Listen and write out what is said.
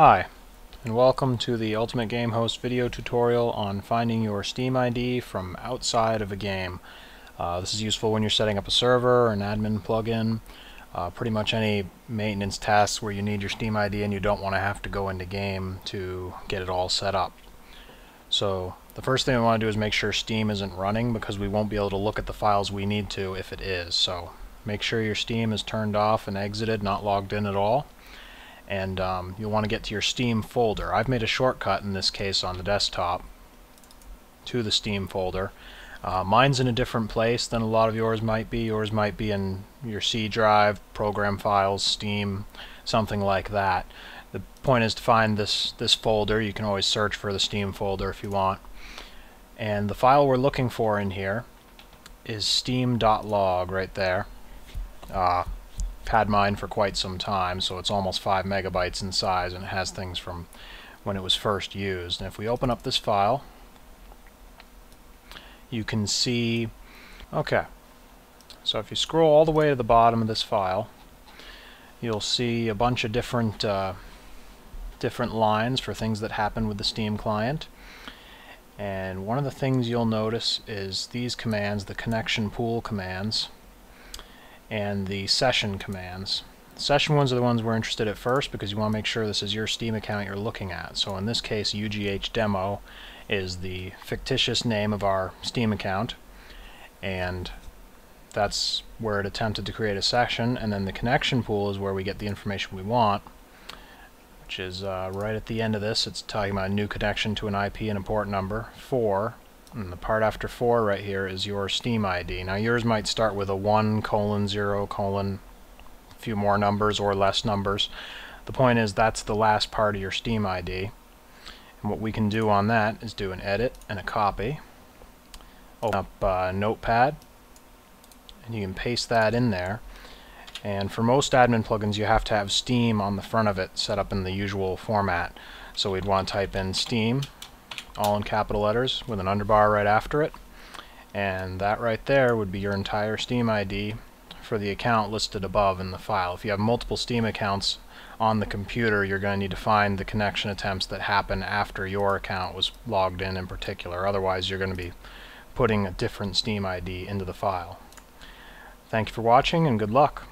Hi, and welcome to the Ultimate Game Host video tutorial on finding your Steam ID from outside of a game. This is useful when you're setting up a server or an admin plugin, pretty much any maintenance tasks where you need your Steam ID and you don't want to have to go into game to get it all set up. So the first thing we want to do is make sure Steam isn't running, because we won't be able to look at the files we need to if it is. So make sure your Steam is turned off and exited, not logged in at all. And you'll want to get to your Steam folder. I've made a shortcut in this case on the desktop to the Steam folder. Mine's in a different place than a lot of yours might be. Yours might be in your C drive, program files, Steam, something like that. The point is to find this folder. You can always search for the Steam folder if you want. And the file we're looking for in here is steam.log right there. Had mine for quite some time, so it's almost 5 MB in size, and it has things from when it was first used. And if we open up this file, you can see, okay, so if you scroll all the way to the bottom of this file, you'll see a bunch of different lines for things that happen with the Steam client. And one of the things you'll notice is these commands, the connection pool commands and the session commands. Session ones are the ones we're interested at first, because you want to make sure this is your Steam account you're looking at. So in this case, UGHDemo is the fictitious name of our Steam account, and that's where it attempted to create a session. And then the connection pool is where we get the information we want, which is right at the end of this. It's talking about a new connection to an IP and a port number, 4. And the part after 4 right here is your Steam ID. Now yours might start with a 1:0:, a few more numbers or less numbers. The point is that's the last part of your Steam ID. And what we can do on that is do an edit and a copy. Open up Notepad, and you can paste that in there. And for most admin plugins, you have to have Steam on the front of it set up in the usual format. So we'd want to type in Steam, all in capital letters with an underbar right after it, and that right there would be your entire Steam ID for the account listed above in the file. If you have multiple Steam accounts on the computer, you're going to need to find the connection attempts that happen after your account was logged in particular. Otherwise, you're going to be putting a different Steam ID into the file. Thank you for watching, and good luck.